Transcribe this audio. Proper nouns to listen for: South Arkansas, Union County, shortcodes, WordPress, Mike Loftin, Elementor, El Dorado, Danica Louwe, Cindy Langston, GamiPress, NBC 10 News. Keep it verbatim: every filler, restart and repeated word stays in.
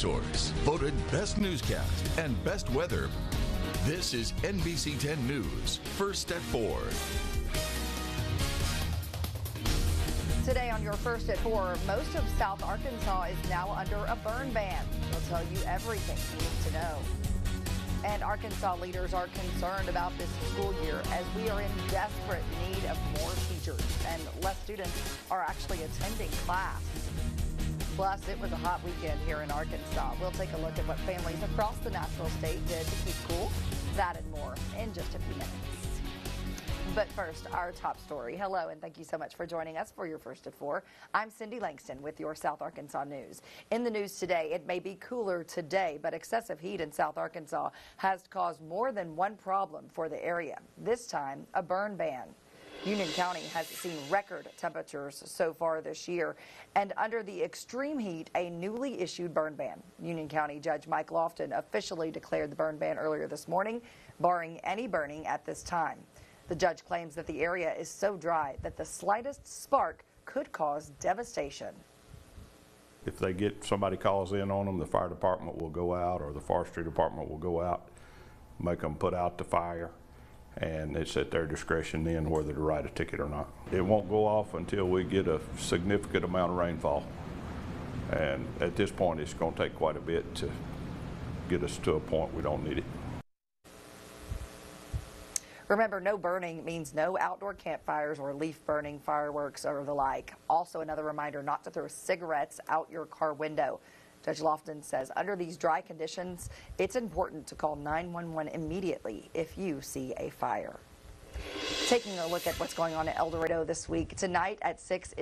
Source, voted best newscast and best weather. This is N B C ten News, First at Four. Today on your First at Four, most of South Arkansas is now under a burn ban. We'll tell you everything you need to know. And Arkansas leaders are concerned about this school year as we are in desperate need of more teachers and less students are actually attending class. Plus, it was a hot weekend here in Arkansas. We'll take a look at what families across the national state did to keep cool. That and more in just a few minutes. But first, our top story. Hello, and thank you so much for joining us for your First at Four. I'm Cindy Langston with your South Arkansas News. In the news today, it may be cooler today, but excessive heat in South Arkansas has caused more than one problem for the area. This time, a burn ban. Union County has seen record temperatures so far this year, and under the extreme heat, a newly issued burn ban. Union County Judge Mike Loftin officially declared the burn ban earlier this morning, barring any burning at this time. The judge claims that the area is so dry that the slightest spark could cause devastation. If they get somebody calls in on them, the fire department will go out or the forestry department will go out, make them put out the fire. And it's at their discretion then whether to write a ticket or not. It won't go off until we get a significant amount of rainfall. And at this point, it's going to take quite a bit to get us to a point we don't need it. Remember, no burning means no outdoor campfires or leaf burning, fireworks, or the like. Also, another reminder not to throw cigarettes out your car window. Judge Loftin says under these dry conditions, it's important to call nine one one immediately if you see a fire. Taking a look at what's going on at El Dorado this week, tonight at six.